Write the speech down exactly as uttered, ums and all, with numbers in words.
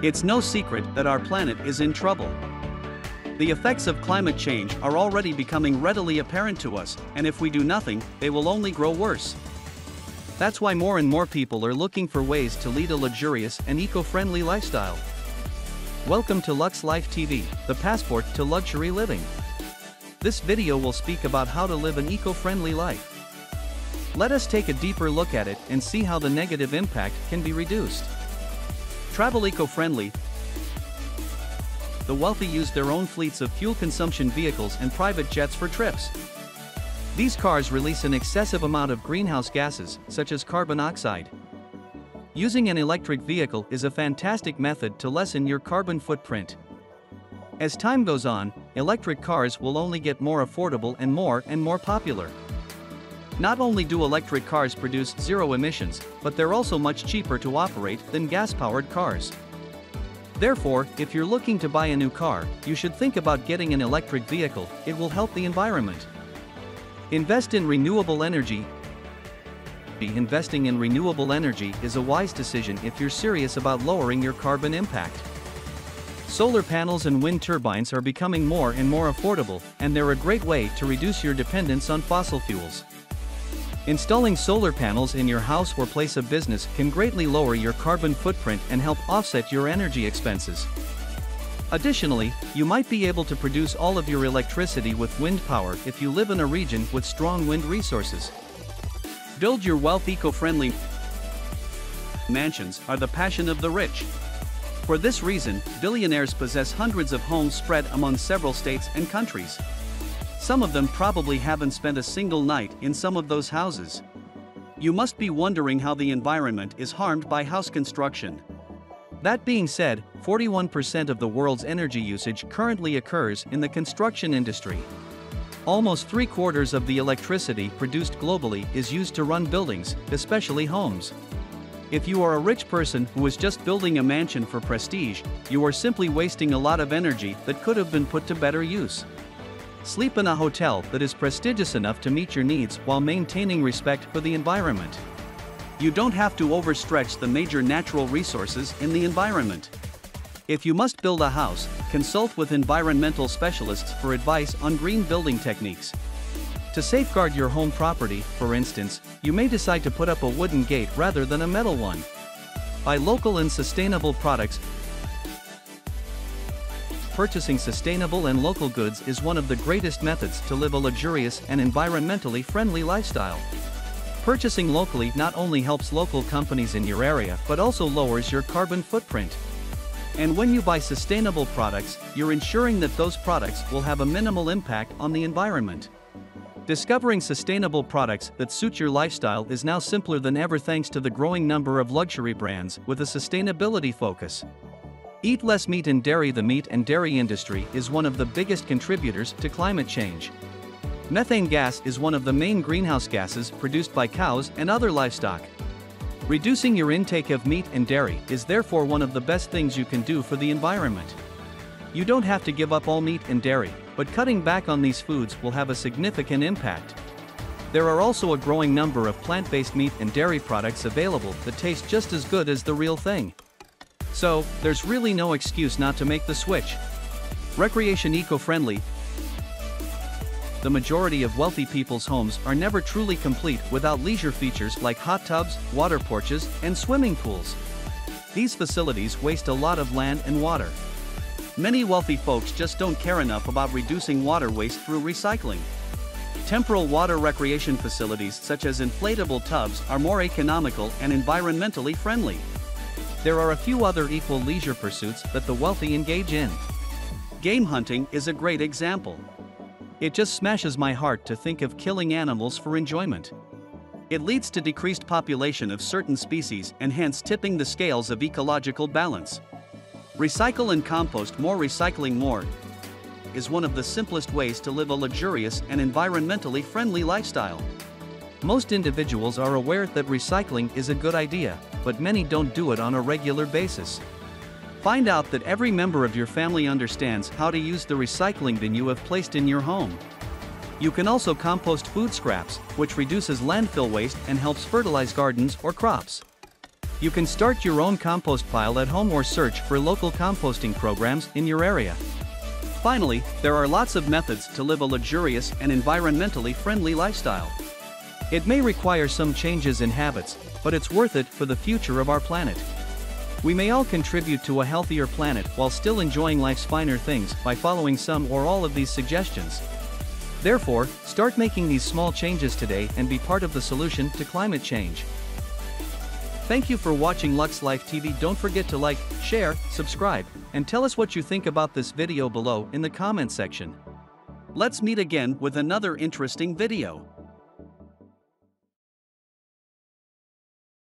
It's no secret that our planet is in trouble. The effects of climate change are already becoming readily apparent to us, and if we do nothing, they will only grow worse. That's why more and more people are looking for ways to lead a luxurious and eco-friendly lifestyle. Welcome to Lux Life T V, the passport to luxury living. This video will speak about how to live an eco-friendly life. Let us take a deeper look at it and see how the negative impact can be reduced. Travel eco-friendly. The wealthy use their own fleets of fuel consumption vehicles and private jets for trips. These cars release an excessive amount of greenhouse gases, such as carbon dioxide. Using an electric vehicle is a fantastic method to lessen your carbon footprint. As time goes on, electric cars will only get more affordable and more and more popular. Not only do electric cars produce zero emissions, but they're also much cheaper to operate than gas-powered cars. Therefore, if you're looking to buy a new car, you should think about getting an electric vehicle. It will help the environment. Invest in renewable energy. Investing in renewable energy is a wise decision if you're serious about lowering your carbon impact. Solar panels and wind turbines are becoming more and more affordable, and they're a great way to reduce your dependence on fossil fuels. Installing solar panels in your house or place of business can greatly lower your carbon footprint and help offset your energy expenses. Additionally, you might be able to produce all of your electricity with wind power if you live in a region with strong wind resources. Build your wealth eco-friendly. Mansions are the passion of the rich. For this reason, billionaires possess hundreds of homes spread among several states and countries. Some of them probably haven't spent a single night in some of those houses. You must be wondering how the environment is harmed by house construction. That being said, forty-one percent of the world's energy usage currently occurs in the construction industry. Almost three-quarters of the electricity produced globally is used to run buildings, especially homes. If you are a rich person who is just building a mansion for prestige, you are simply wasting a lot of energy that could have been put to better use. Sleep in a hotel that is prestigious enough to meet your needs while maintaining respect for the environment. You don't have to overstretch the major natural resources in the environment. If you must build a house, consult with environmental specialists for advice on green building techniques. To safeguard your home property, for instance, you may decide to put up a wooden gate rather than a metal one. Buy local and sustainable products. Purchasing sustainable and local goods is one of the greatest methods to live a luxurious and environmentally friendly lifestyle. Purchasing locally not only helps local companies in your area but also lowers your carbon footprint. And when you buy sustainable products, you're ensuring that those products will have a minimal impact on the environment. Discovering sustainable products that suit your lifestyle is now simpler than ever thanks to the growing number of luxury brands with a sustainability focus. Eat less meat and dairy. The meat and dairy industry is one of the biggest contributors to climate change. Methane gas is one of the main greenhouse gases produced by cows and other livestock. Reducing your intake of meat and dairy is therefore one of the best things you can do for the environment. You don't have to give up all meat and dairy, but cutting back on these foods will have a significant impact. There are also a growing number of plant-based meat and dairy products available that taste just as good as the real thing. So, there's really no excuse not to make the switch. Recreation eco-friendly. The majority of wealthy people's homes are never truly complete without leisure features like hot tubs, water porches, and swimming pools. These facilities waste a lot of land and water. Many wealthy folks just don't care enough about reducing water waste through recycling. Temporal water recreation facilities such as inflatable tubs are more economical and environmentally friendly. There are a few other equal leisure pursuits that the wealthy engage in. Game hunting is a great example. It just smashes my heart to think of killing animals for enjoyment. It leads to decreased population of certain species and hence tipping the scales of ecological balance. Recycle and compost more. Recycling more is one of the simplest ways to live a luxurious and environmentally friendly lifestyle. Most individuals are aware that recycling is a good idea, but many don't do it on a regular basis. Find out that every member of your family understands how to use the recycling bin you have placed in your home. You can also compost food scraps, which reduces landfill waste and helps fertilize gardens or crops. You can start your own compost pile at home or search for local composting programs in your area. Finally, there are lots of methods to live a luxurious and environmentally friendly lifestyle. It may require some changes in habits, but it's worth it for the future of our planet. We may all contribute to a healthier planet while still enjoying life's finer things by following some or all of these suggestions. Therefore, start making these small changes today and be part of the solution to climate change. Thank you for watching Lux Life T V. Don't forget to like, share, subscribe, and tell us what you think about this video below in the comment section. Let's meet again with another interesting video.